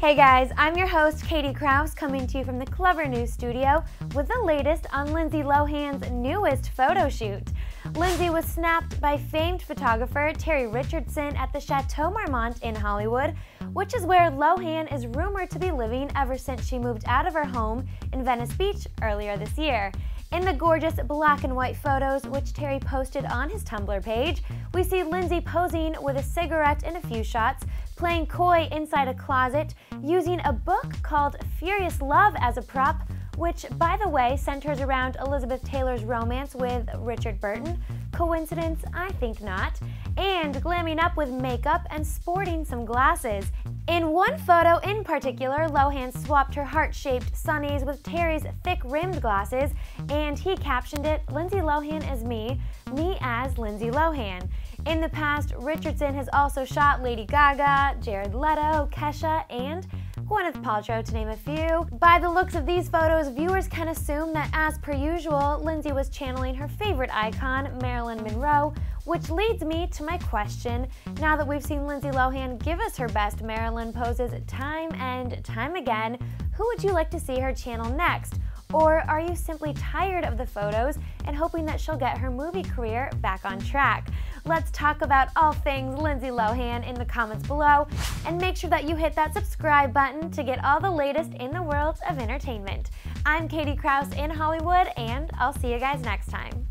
Hey guys, I'm your host Katie Krause, coming to you from the Clevver News studio with the latest on Lindsay Lohan's newest photo shoot. Lindsay was snapped by famed photographer Terry Richardson at the Chateau Marmont in Hollywood, which is where Lohan is rumored to be living ever since she moved out of her home in Venice Beach earlier this year. In the gorgeous black and white photos, which Terry posted on his Tumblr page, we see Lindsay posing with a cigarette in a few shots, playing coy inside a closet, using a book called Furious Love as a prop, which, by the way, centers around Elizabeth Taylor's romance with Richard Burton. Coincidence? I think not. And glamming up with makeup and sporting some glasses. In one photo in particular, Lohan swapped her heart-shaped sunnies with Terry's thick-rimmed glasses, and he captioned it, "Lindsay Lohan as me, me as Lindsay Lohan." In the past, Richardson has also shot Lady Gaga, Jared Leto, Kesha, and Gwyneth Paltrow, to name a few. By the looks of these photos, viewers can assume that, as per usual, Lindsay was channeling her favorite icon, Marilyn Monroe, which leads me to my question. Now that we've seen Lindsay Lohan give us her best Marilyn poses time and time again, who would you like to see her channel next? Or are you simply tired of the photos and hoping that she'll get her movie career back on track? Let's talk about all things Lindsay Lohan in the comments below, and make sure that you hit that subscribe button to get all the latest in the world of entertainment. I'm Katie Krause in Hollywood, and I'll see you guys next time.